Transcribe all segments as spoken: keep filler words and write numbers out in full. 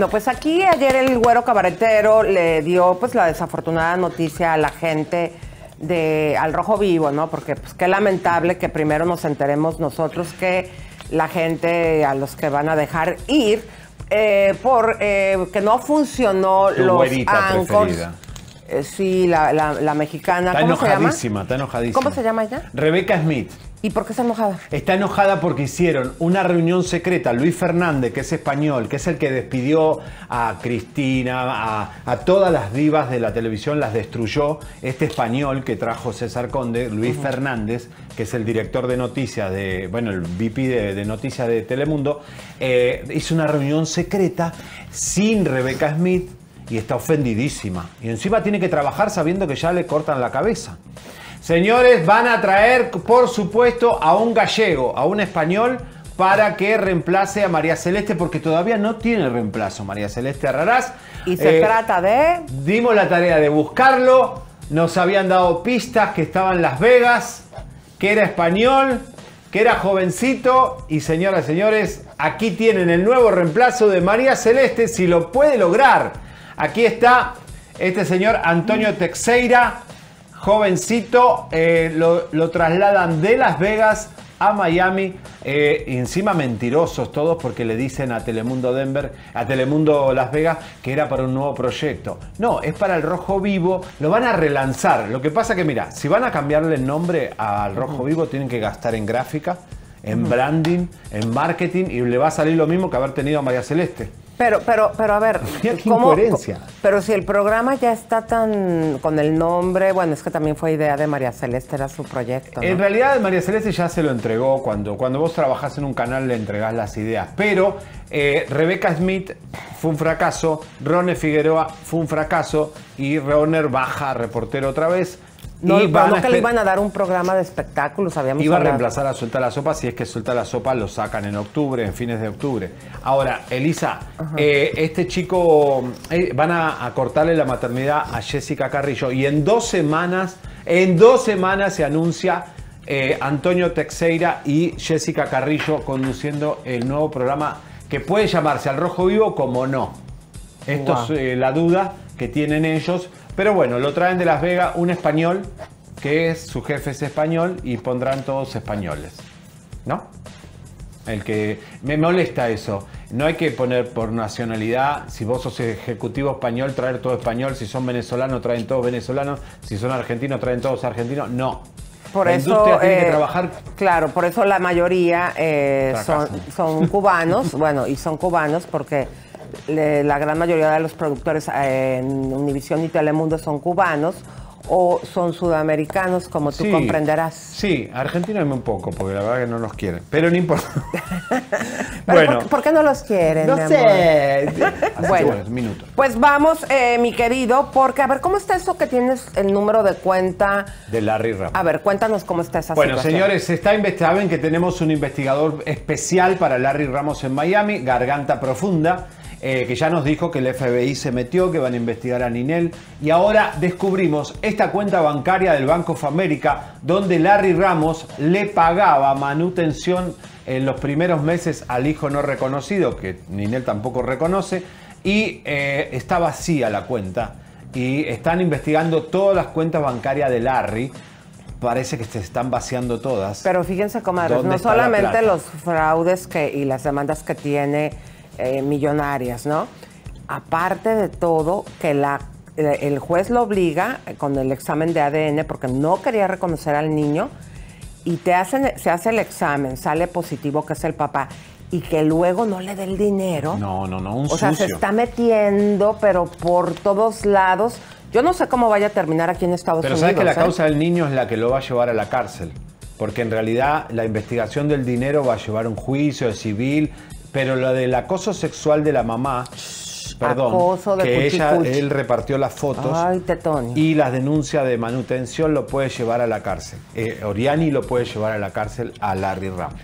Bueno, pues aquí ayer el güero cabaretero le dio pues la desafortunada noticia a la gente de al Rojo Vivo, ¿no? Porque pues qué lamentable que primero nos enteremos nosotros que la gente a los que van a dejar ir eh, por eh, que no funcionó tu los anchors. Eh, sí, la, la, la mexicana. Está ¿Cómo enojadísima, se llama? Está enojadísima. ¿Cómo se llama ella? Rebecca Smith. ¿Y por qué está enojada? Está enojada porque hicieron una reunión secreta. Luis Fernández, que es español, que es el que despidió a Cristina, a, a todas las divas de la televisión, las destruyó. Este español que trajo César Conde, Luis uh-huh. Fernández, que es el director de noticias, de, bueno, el V P de, de noticias de Telemundo, eh, hizo una reunión secreta sin Rebecca Smith y está ofendidísima. Y encima tiene que trabajar sabiendo que ya le cortan la cabeza. Señores, van a traer, por supuesto, a un gallego, a un español, para que reemplace a María Celeste, porque todavía no tiene reemplazo María Celeste Arrarás. Y se eh, trata de... Dimos la tarea de buscarlo, nos habían dado pistas que estaba en Las Vegas, que era español, que era jovencito, y señoras y señores, aquí tienen el nuevo reemplazo de María Celeste, si lo puede lograr. Aquí está este señor Antonio Texeira, jovencito, eh, lo, lo trasladan de Las Vegas a Miami, eh, encima mentirosos todos porque le dicen a Telemundo Denver, a Telemundo Las Vegas que era para un nuevo proyecto. No, es para el Rojo Vivo, lo van a relanzar. Lo que pasa que mira, si van a cambiarle el nombre al Rojo Vivo tienen que gastar en gráfica, en branding, en marketing y le va a salir lo mismo que haber tenido a María Celeste. Pero, pero, pero a ver, ¿cómo? Pero si el programa ya está tan con el nombre, bueno, es que también fue idea de María Celeste, era su proyecto, ¿no? En realidad María Celeste ya se lo entregó, cuando, cuando vos trabajás en un canal le entregás las ideas, pero eh, Rebecca Smith fue un fracaso, Ronnie Figueroa fue un fracaso y Roner Baja, reportero otra vez. No, y no que le iban a dar un programa de espectáculos, habíamos Iba hablado. a reemplazar a Suelta la Sopa, si es que Suelta la Sopa lo sacan en octubre, en fines de octubre. Ahora, Elisa, eh, este chico, eh, van a, a cortarle la maternidad a Jessica Carrillo y en dos semanas, en dos semanas se anuncia eh, Antonio Texeira y Jessica Carrillo conduciendo el nuevo programa que puede llamarse Al Rojo Vivo como no. Esto wow. es eh, la duda que tienen ellos. Pero bueno, lo traen de Las Vegas un español, que es, su jefe es español, y pondrán todos españoles, ¿no? El que... Me molesta eso. No hay que poner por nacionalidad, si vos sos ejecutivo español, traer todo español, si son venezolanos, traen todos venezolanos, si son argentinos, traen todos argentinos, no. Por la eso, industria tiene eh, que trabajar... Claro, por eso la mayoría eh, son, son cubanos, bueno, y son cubanos porque... La gran mayoría de los productores en Univision y Telemundo son cubanos o son sudamericanos, como tú sí, comprenderás. Sí, Argentina es muy poco, porque la verdad que no nos quieren, pero no importa. Pero bueno. ¿por, ¿Por qué no los quieren? No sé. Amor? Bueno, minutos. Pues vamos, eh, mi querido, porque a ver, ¿cómo está eso que tienes el número de cuenta? De Larry Ramos. A ver, cuéntanos cómo está esa bueno, situación. Bueno, señores, está investigado, saben que tenemos un investigador especial para Larry Ramos en Miami, Garganta Profunda. Eh, que ya nos dijo que el F B I se metió, que van a investigar a Ninel. Y ahora descubrimos esta cuenta bancaria del Bank of America, donde Larry Ramos le pagaba manutención en los primeros meses al hijo no reconocido, que Ninel tampoco reconoce, y eh, está vacía la cuenta. Y están investigando todas las cuentas bancarias de Larry. Parece que se están vaciando todas. Pero fíjense, comadres, no solamente los fraudes que, y las demandas que tiene... Eh, millonarias, ¿no? Aparte de todo, que la, eh, el juez lo obliga con el examen de A D N porque no quería reconocer al niño y te hacen, se hace el examen, sale positivo que es el papá y que luego no le dé el dinero. No, no, no, un sucio. O sea, se está metiendo, pero por todos lados. Yo no sé cómo vaya a terminar aquí en Estados Unidos. Pero sabes que la causa del niño es la que lo va a llevar a la cárcel, porque en realidad la investigación del dinero va a llevar un juicio civil. Pero lo del acoso sexual de la mamá, perdón, acoso de que ella, él repartió las fotos Ay, tetón. y las denuncias de manutención lo puede llevar a la cárcel. Eh, Oriani lo puede llevar a la cárcel a Larry Ramos.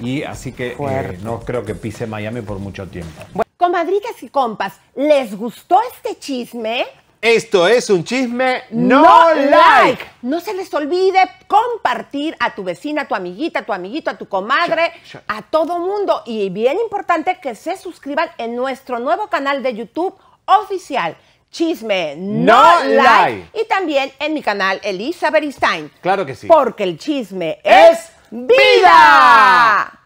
Y así que eh, no creo que pise Miami por mucho tiempo. Bueno. Comadritas y compas, ¿les gustó este chisme? Esto es un chisme no, no like. like. No se les olvide compartir a tu vecina, a tu amiguita, a tu amiguito, a tu comadre, shut, shut. a todo mundo. Y bien importante que se suscriban en nuestro nuevo canal de YouTube oficial, Chisme No, no like. like. Y también en mi canal, Elisa Beristain. Claro que sí. Porque el chisme es vida.